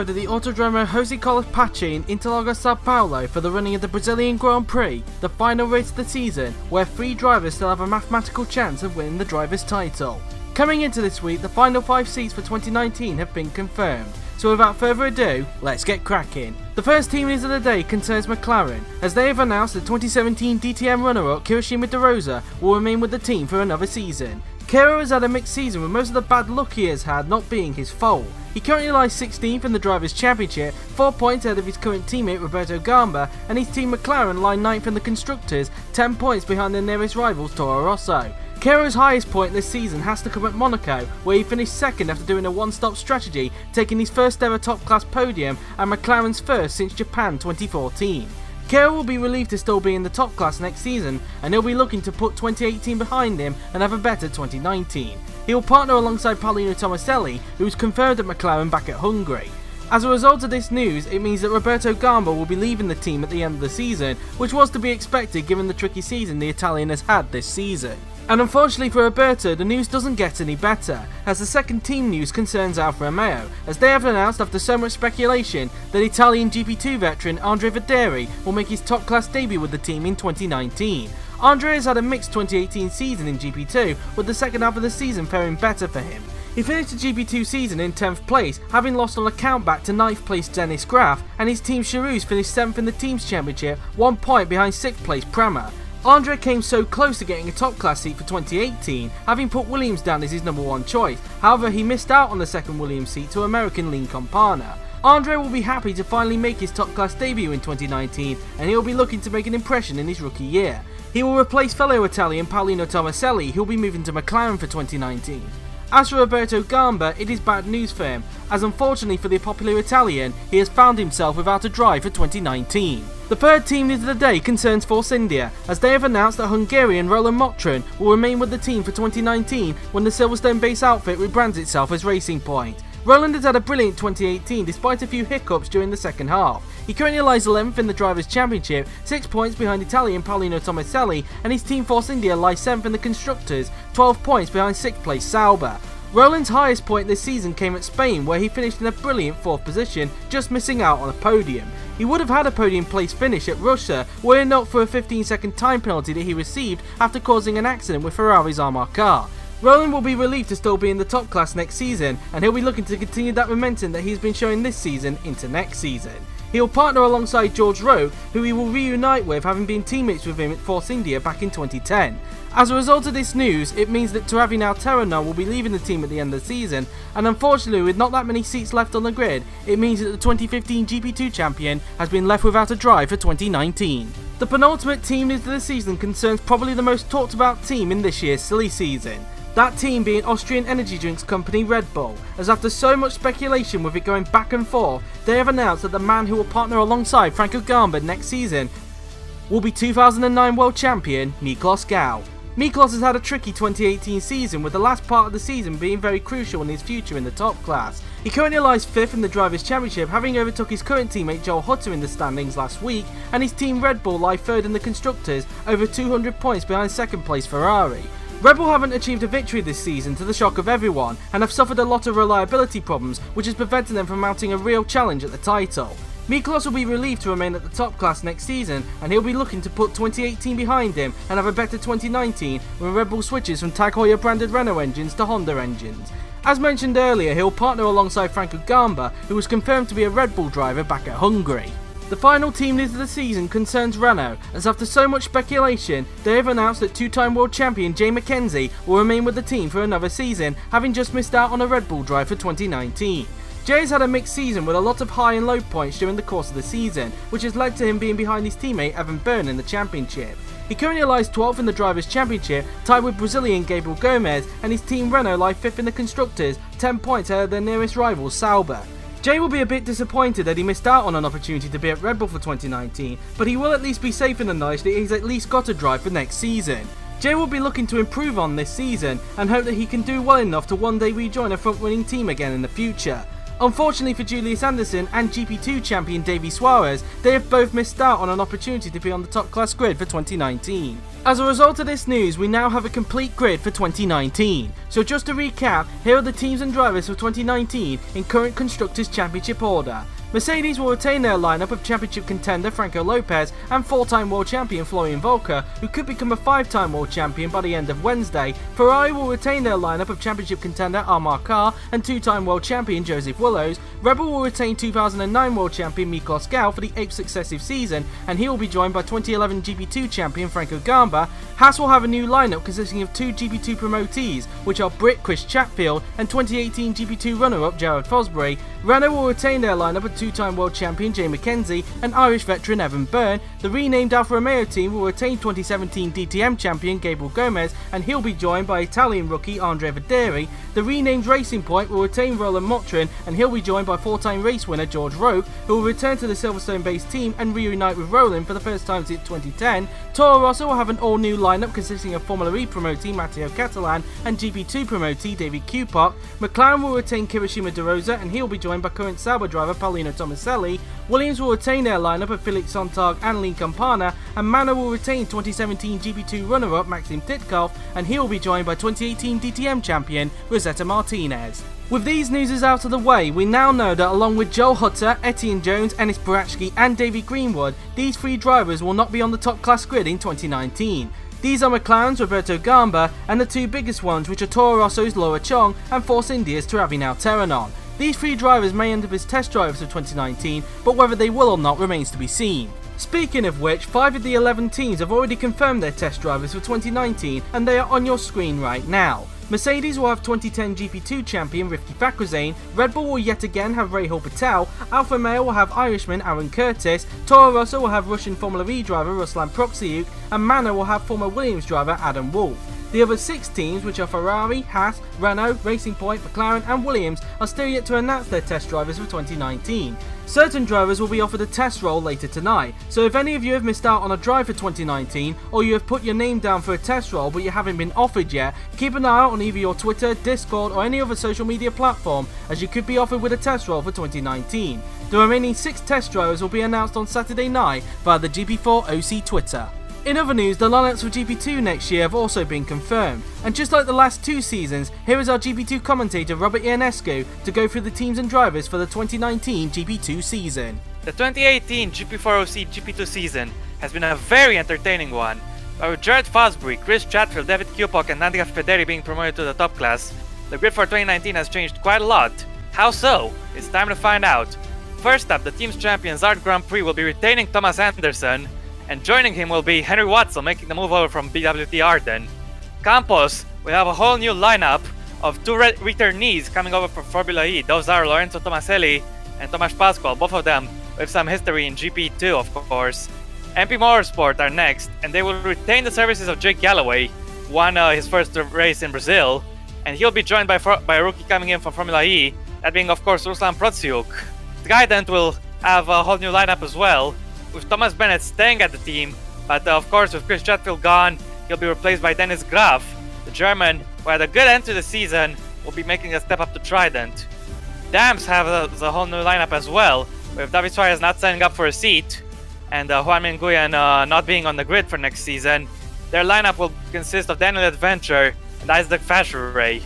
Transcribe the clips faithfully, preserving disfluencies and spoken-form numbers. arrived at the Autodromo José Carlos Pachi in Interlagos, Sao Paulo for the running of the Brazilian Grand Prix, the final race of the season, where three drivers still have a mathematical chance of winning the driver's title. Coming into this week, the final five seats for twenty nineteen have been confirmed, so without further ado, let's get cracking. The first team news of the day concerns McLaren, as they have announced the twenty seventeen D T M runner-up Kirishima de Rosa will remain with the team for another season. Kero has had a mixed season, with most of the bad luck he has had not being his fault. He currently lies sixteenth in the Drivers' Championship, four points ahead of his current teammate Roberto Gamba, and his team McLaren lie ninth in the Constructors, ten points behind their nearest rivals Toro Rosso. Kero's highest point this season has to come at Monaco, where he finished second after doing a one-stop strategy, taking his first ever top-class podium and McLaren's first since Japan twenty fourteen. Kero will be relieved to still be in the top class next season, and he'll be looking to put twenty eighteen behind him and have a better twenty nineteen. He will partner alongside Paolino Tomaselli, who was confirmed at McLaren back at Hungary. As a result of this news, it means that Roberto Gamba will be leaving the team at the end of the season, which was to be expected given the tricky season the Italian has had this season. And unfortunately for Roberto, the news doesn't get any better, as the second team news concerns Alfa Romeo, as they have announced after so much speculation that Italian G P two veteran Andrea Vaderi will make his top-class debut with the team in twenty nineteen. Andrea has had a mixed twenty eighteen season in G P two, with the second half of the season faring better for him. He finished the G P two season in tenth place, having lost on a countback to ninth place Dennis Graf, and his team Charouz finished seventh in the team's championship, one point behind sixth place Prema. Andrea came so close to getting a top-class seat for twenty eighteen, having put Williams down as his number one choice. However, he missed out on the second Williams seat to American Lean Compana. Andrea will be happy to finally make his top-class debut in twenty nineteen, and he'll be looking to make an impression in his rookie year. He will replace fellow Italian Paolino Tomaselli, who'll be moving to McLaren for twenty nineteen. As for Roberto Gamba, it is bad news for him, as unfortunately for the popular Italian, he has found himself without a drive for twenty nineteen. The third team news of the day concerns Force India, as they have announced that Hungarian Roland Motrin will remain with the team for twenty nineteen when the Silverstone-based outfit rebrands itself as Racing Point. Roland has had a brilliant twenty eighteen despite a few hiccups during the second half. He currently lies eleventh in the Drivers' Championship, six points behind Italian Paolino Tomaselli, and his team Force India lies seventh in the Constructors, twelve points behind sixth place Sauber. Roland's highest point this season came at Spain, where he finished in a brilliant fourth position, just missing out on a podium. He would have had a podium place finish at Russia, were it not for a fifteen second time penalty that he received after causing an accident with Ferrari's Amar Carr. Roland will be relieved to still be in the top class next season, and he'll be looking to continue that momentum that he's been showing this season into next season. He'll partner alongside George Rowe, who he will reunite with, having been teammates with him at Force India back in twenty ten. As a result of this news, it means that Turavi Terana will be leaving the team at the end of the season, and unfortunately with not that many seats left on the grid, it means that the twenty fifteen G P two champion has been left without a drive for twenty nineteen. The penultimate team news of the season concerns probably the most talked about team in this year's silly season. That team being Austrian energy drinks company Red Bull, as after so much speculation with it going back and forth, they have announced that the man who will partner alongside Franco Gamba next season will be two thousand nine world champion Miklos Gao. Miklos has had a tricky twenty eighteen season, with the last part of the season being very crucial in his future in the top class. He currently lies fifth in the Drivers' Championship, having overtook his current teammate Joel Hutter in the standings last week, and his team Red Bull lie third in the Constructors, over two hundred points behind second place Ferrari. Red Bull haven't achieved a victory this season, to the shock of everyone, and have suffered a lot of reliability problems, which has prevented them from mounting a real challenge at the title. Miklos will be relieved to remain at the top class next season, and he'll be looking to put twenty eighteen behind him and have a better twenty nineteen when Red Bull switches from Tag Heuer branded Renault engines to Honda engines. As mentioned earlier, he'll partner alongside Franco Gamba, who was confirmed to be a Red Bull driver back at Hungary. The final team news of the season concerns Renault, as after so much speculation, they have announced that two-time world champion Jay McKenzie will remain with the team for another season, having just missed out on a Red Bull drive for twenty nineteen. Jay has had a mixed season, with a lot of high and low points during the course of the season, which has led to him being behind his teammate Evan Byrne in the championship. He currently lies twelfth in the Drivers' Championship, tied with Brazilian Gabriel Gomez, and his team Renault lie fifth in the Constructors, ten points ahead of their nearest rival Sauber. Jay will be a bit disappointed that he missed out on an opportunity to be at Red Bull for twenty nineteen, but he will at least be safe in the knowledge that he's at least got a drive for next season. Jay will be looking to improve on this season, and hope that he can do well enough to one day rejoin a front-running team again in the future. Unfortunately for Julius Anderson and G P two champion Davy Suarez, they have both missed out on an opportunity to be on the top class grid for twenty nineteen. As a result of this news, we now have a complete grid for twenty nineteen. So just to recap, here are the teams and drivers for twenty nineteen in current Constructors' Championship order. Mercedes will retain their lineup of championship contender Franco Lopez and four-time world champion Florian Volker, who could become a five-time world champion by the end of Wednesday. Ferrari will retain their lineup of championship contender Amar Carr and two-time world champion Joseph Willows. Red Bull will retain two thousand nine world champion Miklos Gall for the eighth successive season, and he will be joined by twenty eleven G P two champion Franco Gamba. Haas will have a new lineup consisting of two G P two promotees, which are Brit Chris Chatfield and twenty eighteen G P two runner-up Jared Fosbury. Renault will retain their lineup of two-time world champion Jay McKenzie and Irish veteran Evan Byrne. The renamed Alfa Romeo team will retain twenty seventeen D T M champion Gabriel Gomez, and he'll be joined by Italian rookie Andrea Vaderi. The renamed Racing Point will retain Roland Motrin, and he'll be joined by four-time race winner George Roque, who will return to the Silverstone-based team and reunite with Roland for the first time since twenty ten. Toro Rosso will have an all-new lineup consisting of Formula E promotee Matteo Catalan and G P two promotee David Cupock. McLaren will retain Kirishima de Rosa, and he'll be joined by current Sauber driver Paolino Tomaselli. Williams will retain their lineup of Felix Sontag and Lynn Campana, and Manor will retain twenty seventeen G P two runner-up Maxim Titkov, and he will be joined by twenty eighteen D T M champion Rosetta Martinez. With these newses out of the way, we now know that along with Joel Hutter, Etienne Jones, Ennis Bratschke and Davey Greenwood, these three drivers will not be on the top class grid in twenty nineteen. These are McLaren's Roberto Gamba and the two biggest ones, which are Toro Rosso's Laura Chong and Force India's Taravinao Teranon. These three drivers may end up as test drivers of twenty nineteen, but whether they will or not remains to be seen. Speaking of which, five of the eleven teams have already confirmed their test drivers for twenty nineteen, and they are on your screen right now. Mercedes will have twenty ten G P two champion Rifki Fakrazane, Red Bull will yet again have Rahul Patel, Alfa Romeo will have Irishman Aaron Curtis, Toro Rosso will have Russian Formula E driver Ruslan Prokhsiuk, and Manor will have former Williams driver Adam Wolff. The other six teams, which are Ferrari, Haas, Renault, Racing Point, McLaren and Williams, are still yet to announce their test drivers for twenty nineteen. Certain drivers will be offered a test role later tonight, so if any of you have missed out on a drive for twenty nineteen, or you have put your name down for a test role but you haven't been offered yet, keep an eye out on either your Twitter, Discord or any other social media platform, as you could be offered with a test role for twenty nineteen. The remaining six test drivers will be announced on Saturday night via the G P four O C Twitter. In other news, the lineups for G P two next year have also been confirmed, and just like the last two seasons, here is our G P two commentator Robert Ionescu to go through the teams and drivers for the twenty nineteen G P two season. The twenty eighteen G P four O C G P two season has been a very entertaining one, but with Jared Fosbury, Chris Chatfield, David Cupock and Andrea Vaderi being promoted to the top class, the grid for twenty nineteen has changed quite a lot. How so? It's time to find out. First up, the team's champions Art Grand Prix will be retaining Thomas Anderson, and joining him will be Henry Watson, making the move over from B W T Arden. Campos will have a whole new lineup of two returnees coming over from Formula E. Those are Lorenzo Tomaselli and Tomasz Pascual, both of them with some history in G P two, of course. M P Motorsport are next, and they will retain the services of Jake Galloway, who won uh, his first race in Brazil, and he'll be joined by, by a rookie coming in from Formula E, that being, of course, Ruslan Prokhsiuk. Trident will have a whole new lineup as well, with Thomas Bennett staying at the team, but uh, of course with Chris Chatfield gone, he'll be replaced by Dennis Graf. The German, who had a good end to the season, will be making a step up to Trident. Dams have a, the whole new lineup as well, with Davy Suarez not signing up for a seat, and uh, Juan Minguyen uh, not being on the grid for next season. Their lineup will consist of Daniel Adventure and Isaac Fascheray.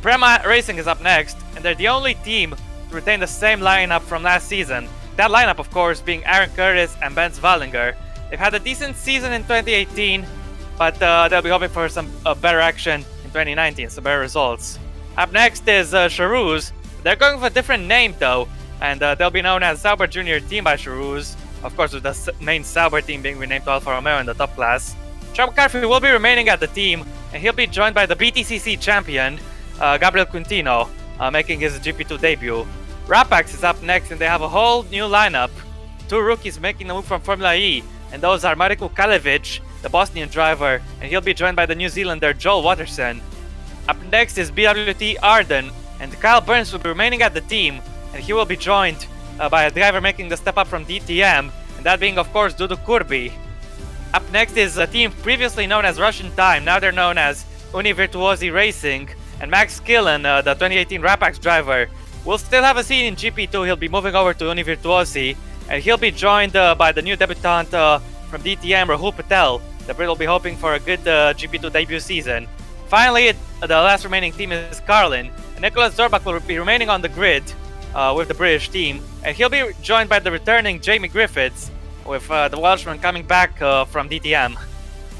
Prema Racing is up next, and they're the only team to retain the same lineup from last season. That lineup, of course, being Aaron Curtis and Ben Svallinger. They've had a decent season in twenty eighteen, but uh, they'll be hoping for some uh, better action in twenty nineteen, some better results. Up next is uh, Charouz. They're going with a different name, though, and uh, they'll be known as Sauber Junior Team by Charouz, of course, with the main Sauber team being renamed to Alfa Romeo in the top class. Sean McCarthy will be remaining at the team, and he'll be joined by the B T C C champion, uh, Gabriel Quintino, uh, making his G P two debut. Rapax is up next, and they have a whole new lineup. Two rookies making the move from Formula E, and those are Mariko Kalevic, the Bosnian driver, and he'll be joined by the New Zealander Joel Watterson. Up next is B W T Arden, and Kyle Burns will be remaining at the team, and he will be joined uh, by a driver making the step up from D T M, and that being, of course, Dudu Kurbi. Up next is a team previously known as Russian Time, now they're known as Uni Virtuosi Racing, and Max Killen, uh, the twenty eighteen Rapax driver, We'll still have a seat in G P two. He'll be moving over to Univirtuosi, and he'll be joined uh, by the new debutant uh, from D T M, Rahul Patel. The Brit will be hoping for a good uh, G P two debut season. Finally, it, the last remaining team is Carlin. Nicholas Zorbach will be remaining on the grid uh, with the British team, and he'll be joined by the returning Jamie Griffiths, with uh, the Welshman coming back uh, from D T M.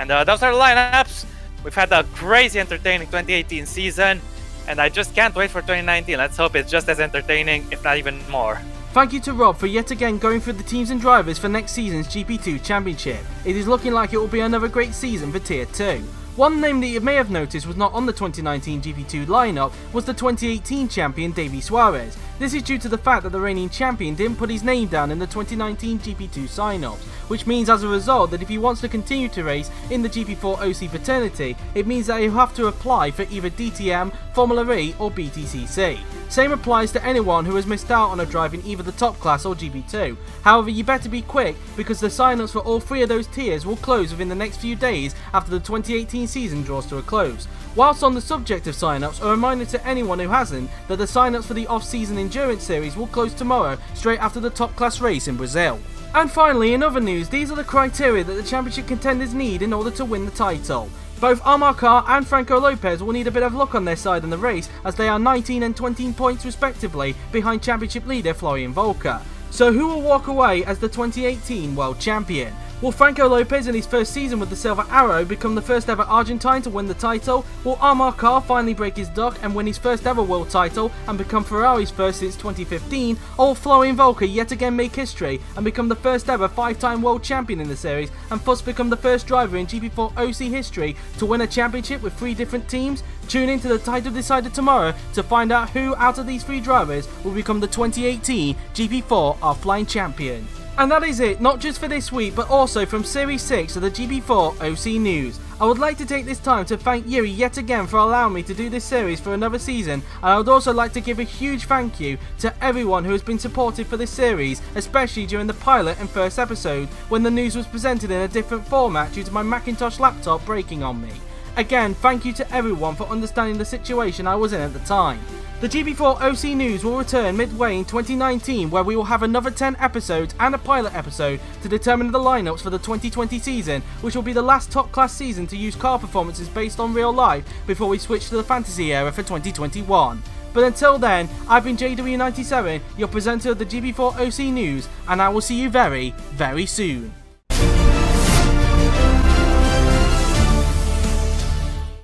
And uh, those are the lineups. We've had a crazy entertaining twenty eighteen season, and I just can't wait for twenty nineteen. Let's hope it's just as entertaining, if not even more. Thank you to Rob for yet again going through the teams and drivers for next season's G P two Championship. It is looking like it will be another great season for Tier two. One name that you may have noticed was not on the twenty nineteen G P two lineup was the twenty eighteen champion Davy Suarez. This is due to the fact that the reigning champion didn't put his name down in the twenty nineteen G P two sign-offs, which means as a result that if he wants to continue to race in the G P four O C fraternity, it means that he'll have to apply for either D T M, Formula E or B T C C. Same applies to anyone who has missed out on a drive in either the top class or G P two. However, you better be quick because the sign-ups for all three of those tiers will close within the next few days after the twenty eighteen season draws to a close. Whilst on the subject of sign-ups, a reminder to anyone who hasn't that the sign-ups for the off-season endurance series will close tomorrow straight after the top class race in Brazil. And finally, in other news, these are the criteria that the championship contenders need in order to win the title. Both Amar Carr and Franco Lopez will need a bit of luck on their side in the race as they are nineteen and twenty points respectively behind championship leader Florian Volker. So who will walk away as the twenty eighteen world champion? Will Franco Lopez in his first season with the Silver Arrow become the first ever Argentine to win the title? Will Amar Carr finally break his duck and win his first ever world title and become Ferrari's first since twenty fifteen? Or will Florian Volker yet again make history and become the first ever five-time world champion in the series and thus become the first driver in G P four O C history to win a championship with three different teams? Tune in to the Title Decider tomorrow to find out who out of these three drivers will become the twenty eighteen G P four offline champion. And that is it, not just for this week, but also from Series six of the G P four O C News. I would like to take this time to thank Yuri yet again for allowing me to do this series for another season, and I would also like to give a huge thank you to everyone who has been supportive for this series, especially during the pilot and first episode, when the news was presented in a different format due to my Macintosh laptop breaking on me. Again, thank you to everyone for understanding the situation I was in at the time. The G P four O C News will return midway in twenty nineteen where we will have another ten episodes and a pilot episode to determine the lineups for the twenty twenty season, which will be the last top class season to use car performances based on real life before we switch to the fantasy era for twenty twenty-one. But until then, I've been J W ninety-seven, your presenter of the G P four O C News, and I will see you very, very soon.